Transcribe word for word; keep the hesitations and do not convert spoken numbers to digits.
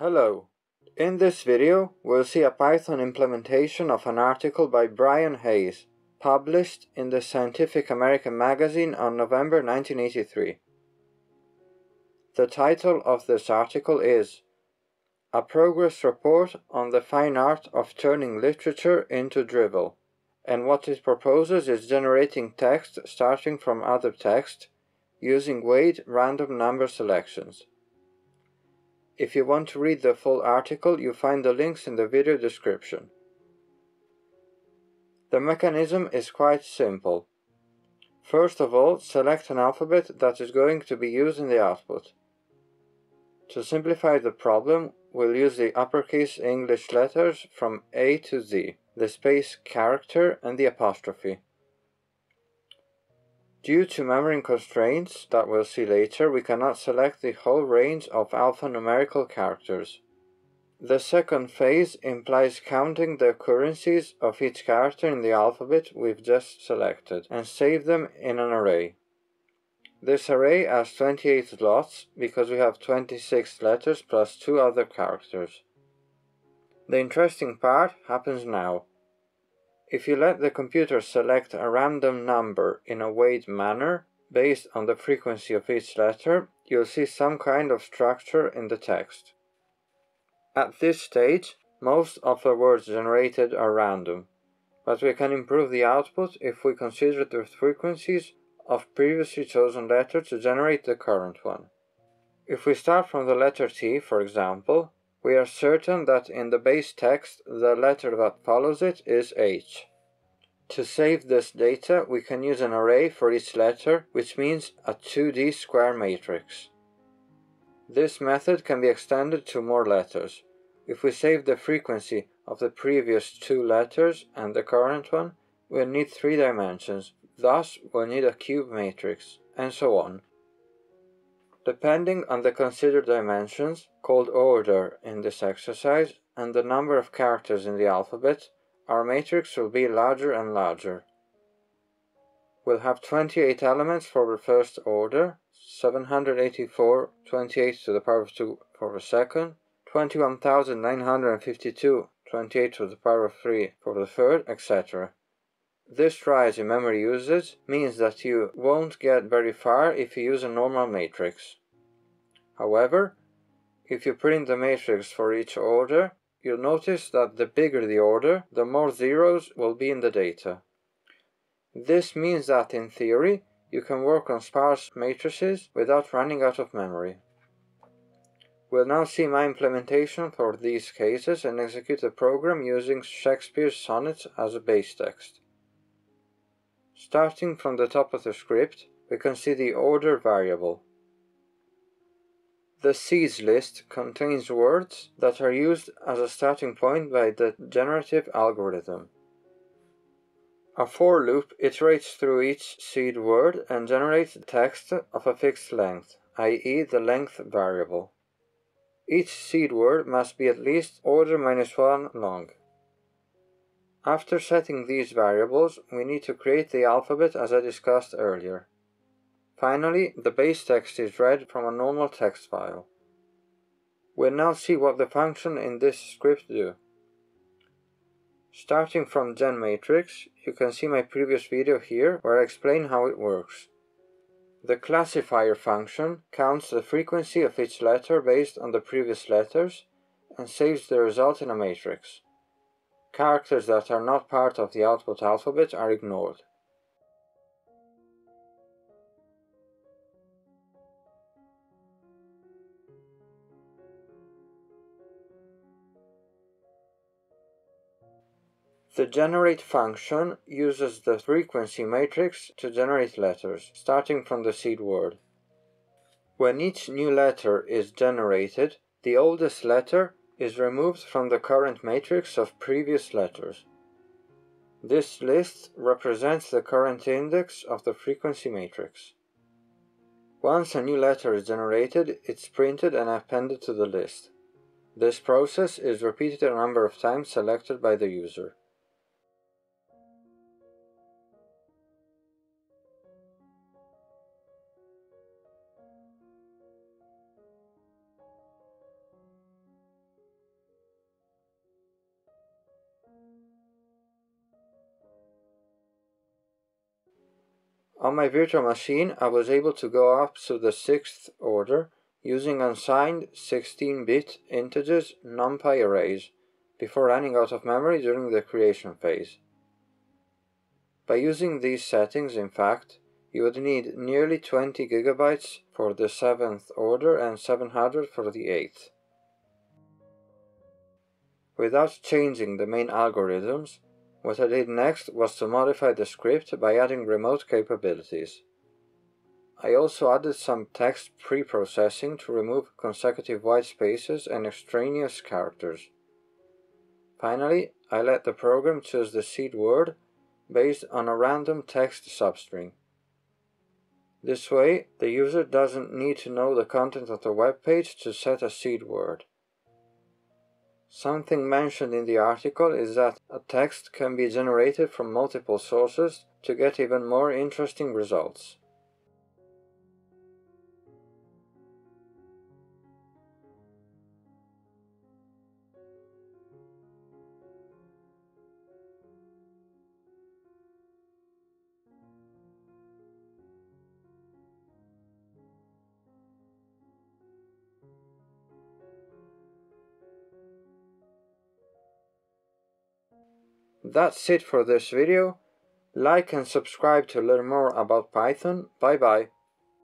Hello. In this video, we'll see a Python implementation of an article by Brian Hayes, published in the Scientific American magazine on November nineteen eighty-three. The title of this article is A Progress Report on the Fine Art of Turning Literature into Drivel, and what it proposes is generating text starting from other text, using weighted random number selections. If you want to read the full article, you find the links in the video description. The mechanism is quite simple. First of all, select an alphabet that is going to be used in the output. To simplify the problem, we'll use the uppercase English letters from A to Z, the space character, and the apostrophe. Due to memory constraints that we'll see later, we cannot select the whole range of alphanumerical characters. The second phase implies counting the occurrences of each character in the alphabet we've just selected and save them in an array. This array has twenty-eight slots because we have twenty-six letters plus two other characters. The interesting part happens now. If you let the computer select a random number in a weighted manner, based on the frequency of each letter, you'll see some kind of structure in the text. At this stage, most of the words generated are random, but we can improve the output if we consider the frequencies of previously chosen letters to generate the current one. If we start from the letter T, for example, we are certain that in the base text, the letter that follows it is H. To save this data, we can use an array for each letter, which means a two D square matrix. This method can be extended to more letters. If we save the frequency of the previous two letters and the current one, we'll need three dimensions, thus we'll need a cube matrix, and so on. Depending on the considered dimensions, called order in this exercise, and the number of characters in the alphabet, our matrix will be larger and larger. We'll have twenty-eight elements for the first order, seven hundred eighty-four, twenty-eight to the power of two for the second, twenty-one thousand nine hundred fifty-two, twenty-eight to the power of three for the third, et cetera. This rise in memory usage means that you won't get very far if you use a normal matrix. However, if you print the matrix for each order, you'll notice that the bigger the order, the more zeros will be in the data. This means that, in theory, you can work on sparse matrices without running out of memory. We'll now see my implementation for these cases and execute the program using Shakespeare's sonnets as a base text. Starting from the top of the script, we can see the order variable. The C's list contains words that are used as a starting point by the generative algorithm. A for loop iterates through each seed word and generates text of a fixed length, that is the length variable. Each seed word must be at least order minus one long. After setting these variables, we need to create the alphabet as I discussed earlier. Finally, the base text is read from a normal text file. We'll now see what the function in this script do. Starting from gen matrix, you can see my previous video here where I explain how it works. The classifier function counts the frequency of each letter based on the previous letters and saves the result in a matrix. Characters that are not part of the output alphabet are ignored. The generate function uses the frequency matrix to generate letters, starting from the seed word. When each new letter is generated, the oldest letter is removed from the current matrix of previous letters. This list represents the current index of the frequency matrix. Once a new letter is generated, it's printed and appended to the list. This process is repeated a number of times selected by the user. On my virtual machine, I was able to go up to the sixth order using unsigned sixteen-bit integers NumPy arrays before running out of memory during the creation phase. By using these settings, in fact, you would need nearly twenty gigabytes for the seventh order and seven hundred for the eighth. Without changing the main algorithms, what I did next was to modify the script by adding remote capabilities. I also added some text pre-processing to remove consecutive white spaces and extraneous characters. Finally, I let the program choose the seed word based on a random text substring. This way, the user doesn't need to know the content of the web page to set a seed word. Something mentioned in the article is that a text can be generated from multiple sources to get even more interesting results. That's it for this video. Like and subscribe to learn more about Python. Bye bye.